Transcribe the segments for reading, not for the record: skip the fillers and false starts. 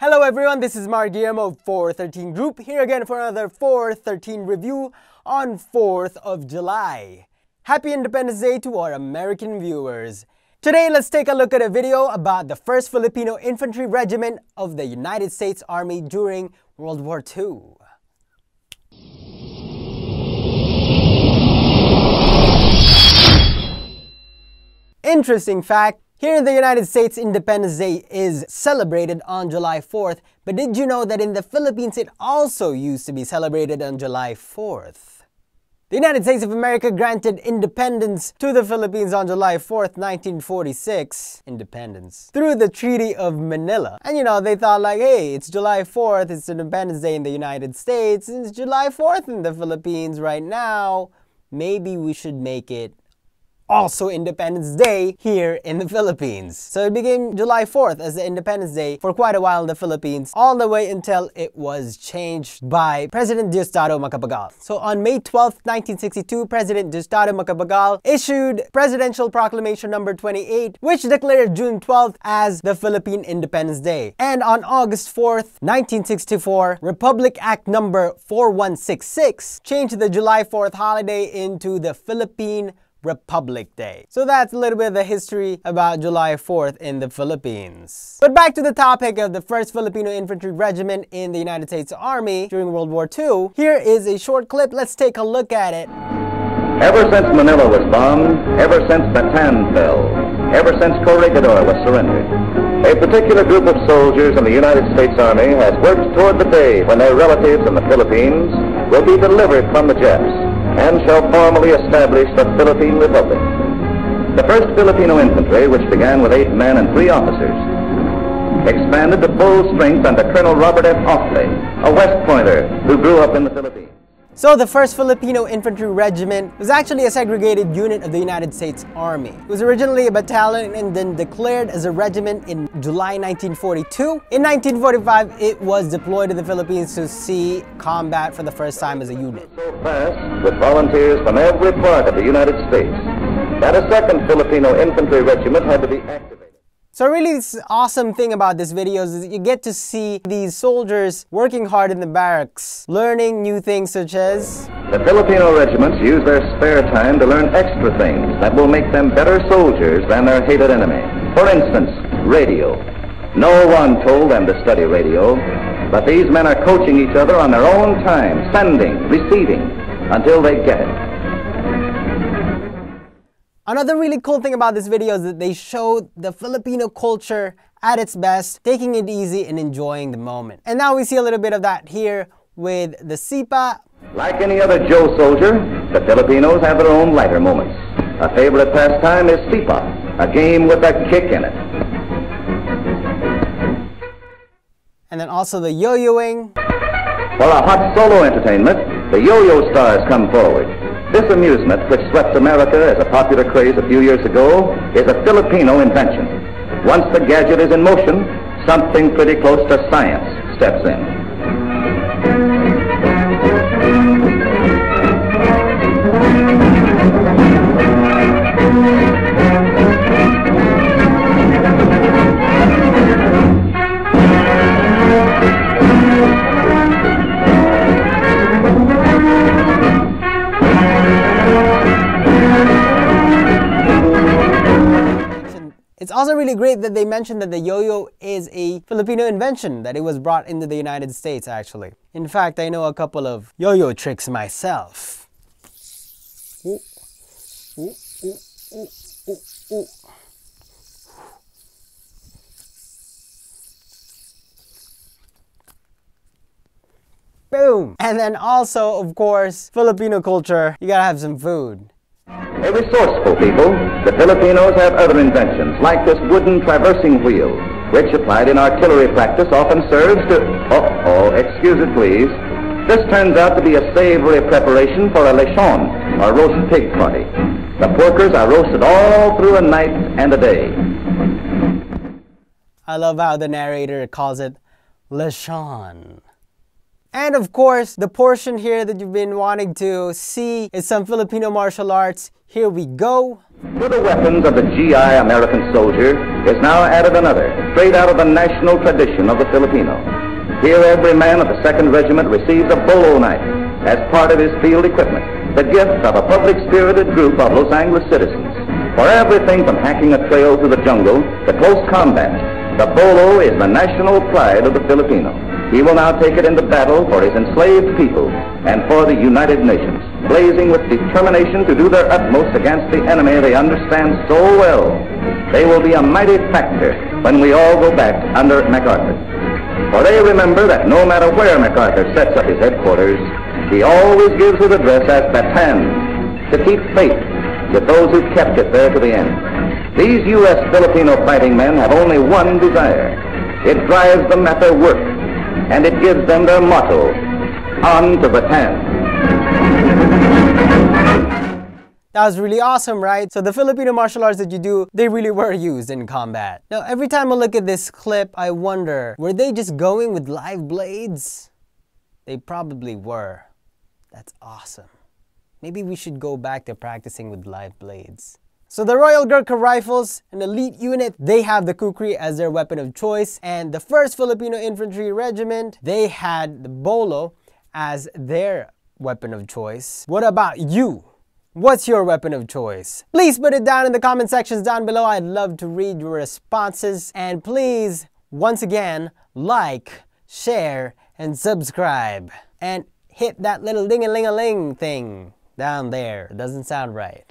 Hello everyone, this is Mark Guillermo of 413 Group, here again for another 413 review on 4th of July. Happy Independence Day to our American viewers. Today, let's take a look at a video about the 1st Filipino Infantry Regiment of the United States Army during World War II. Interesting fact, here in the United States, Independence Day is celebrated on July 4th, but did you know that in the Philippines it also used to be celebrated on July 4th? The United States of America granted independence to the Philippines on July 4th, 1946, independence, through the Treaty of Manila. And you know, they thought like, hey, it's July 4th, it's Independence Day in the United States, and it's July 4th in the Philippines right now, maybe we should make it also Independence Day here in the Philippines. So it became July 4th as the Independence Day for quite a while in the Philippines, all the way until it was changed by President Diosdado Macapagal. So on May 12th, 1962, President Diosdado Macapagal issued Presidential Proclamation No. 28, which declared June 12th as the Philippine Independence Day. And on August 4th, 1964, Republic Act No. 4166 changed the July 4th holiday into the Philippine Republic Day. So that's a little bit of the history about July 4th in the Philippines. But back to the topic of the 1st Filipino Infantry Regiment in the United States Army during World War II. Here is a short clip. Let's take a look at it. Ever since Manila was bombed, ever since Bataan fell, ever since Corregidor was surrendered, a particular group of soldiers in the United States Army has worked toward the day when their relatives in the Philippines will be delivered from the Japs and shall formally establish the Philippine Republic. The 1st Filipino Infantry, which began with 8 men and 3 officers, expanded to full strength under Colonel Robert F. Offley, a West Pointer who grew up in the Philippines. So the 1st Filipino Infantry Regiment was actually a segregated unit of the United States Army. It was originally a battalion and then declared as a regiment in July 1942. In 1945, it was deployed to the Philippines to see combat for the first time as a unit. So fast, with volunteers from every part of the United States, that a 2nd Filipino Infantry Regiment had to be activated. So really this awesome thing about this video is that you get to see these soldiers working hard in the barracks, learning new things such as... The Filipino regiments use their spare time to learn extra things that will make them better soldiers than their hated enemy. For instance, radio. No one told them to study radio, but these men are coaching each other on their own time, sending, receiving, until they get it. Another really cool thing about this video is that they showed the Filipino culture at its best, taking it easy and enjoying the moment. And now we see a little bit of that here with the Sipa. Like any other Joe soldier, the Filipinos have their own lighter moments. A favorite pastime is Sipa, a game with a kick in it. And then also the yo-yoing. For a hot solo entertainment, the yo-yo stars come forward. This amusement, which swept America as a popular craze a few years ago, is a Filipino invention. Once the gadget is in motion, something pretty close to science steps in. It's also really great that they mentioned that the yo-yo is a Filipino invention, that it was brought into the United States actually. In fact, I know a couple of yo-yo tricks myself. Ooh. Ooh, ooh, ooh, ooh, ooh. Boom! And then also, of course, Filipino culture, you gotta have some food. A resourceful people, the Filipinos have other inventions, like this wooden traversing wheel, which applied in artillery practice often serves to... Uh-oh, excuse it please. This turns out to be a savory preparation for a lechon, or roast pig party. The porkers are roasted all through a night and a day. I love how the narrator calls it lechon. And of course, the portion here that you've been wanting to see is some Filipino martial arts. Here we go. To the weapons of the GI American soldier is now added another, straight out of the national tradition of the Filipino. Here every man of the 2nd Regiment receives a bolo knife as part of his field equipment, the gift of a public-spirited group of Los Angeles citizens. For everything from hacking a trail through the jungle to close combat, the bolo is the national pride of the Filipino. He will now take it into battle for his enslaved people and for the United Nations, blazing with determination to do their utmost against the enemy they understand so well. They will be a mighty factor when we all go back under MacArthur. For they remember that no matter where MacArthur sets up his headquarters, he always gives his address as Bataan, to keep faith with those who kept it there to the end. These U.S. Filipino fighting men have only one desire. It drives them at their work, and it gives them their motto, on to Bataan. That was really awesome, right? So the Filipino martial arts that you do, they really were used in combat. Now, every time I look at this clip, I wonder, were they just going with live blades? They probably were. That's awesome. Maybe we should go back to practicing with live blades. So the Royal Gurkha Rifles, an elite unit, they have the Kukri as their weapon of choice, and the 1st Filipino Infantry Regiment, they had the bolo as their weapon of choice. What about you? What's your weapon of choice? Please put it down in the comment sections down below. I'd love to read your responses. And please, once again, like, share, and subscribe. And hit that little ding-a-ling-a-ling thing down there. It doesn't sound right.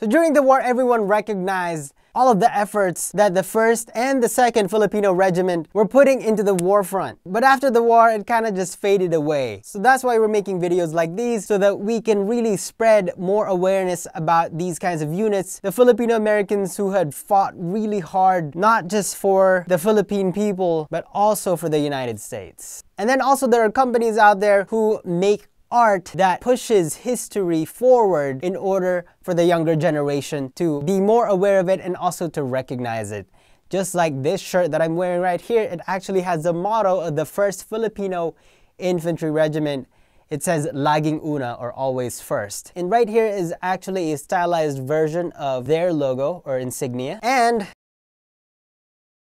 So during the war, everyone recognized all of the efforts that the 1st and the 2nd Filipino Regiment were putting into the war front. But after the war, it kind of just faded away. So that's why we're making videos like these, so that we can really spread more awareness about these kinds of units, the Filipino Americans who had fought really hard, not just for the Philippine people, but also for the United States. And then also there are companies out there who make art that pushes history forward in order for the younger generation to be more aware of it and also to recognize it. Just like this shirt that I'm wearing right here, it actually has the motto of the 1st Filipino Infantry Regiment. It says Laging Una, or always first. And right here is actually a stylized version of their logo or insignia. And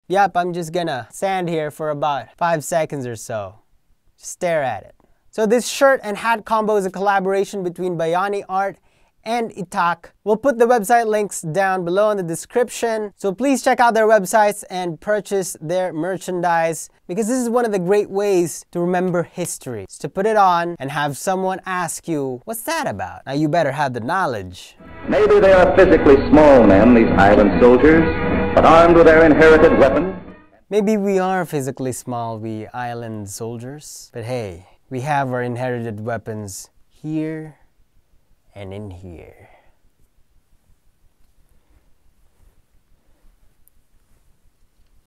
yep, I'm just gonna stand here for about 5 seconds or so. Just stare at it. So this shirt and hat combo is a collaboration between Bayani Art and Itak. We'll put the website links down below in the description. So please check out their websites and purchase their merchandise, because this is one of the great ways to remember history. It's to put it on and have someone ask you, what's that about? Now you better have the knowledge. Maybe they are physically small men, these island soldiers, but armed with their inherited weapon. Maybe we are physically small, we island soldiers, but hey, we have our inherited weapons here and in here.